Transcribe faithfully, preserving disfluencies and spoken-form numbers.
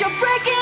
You're breaking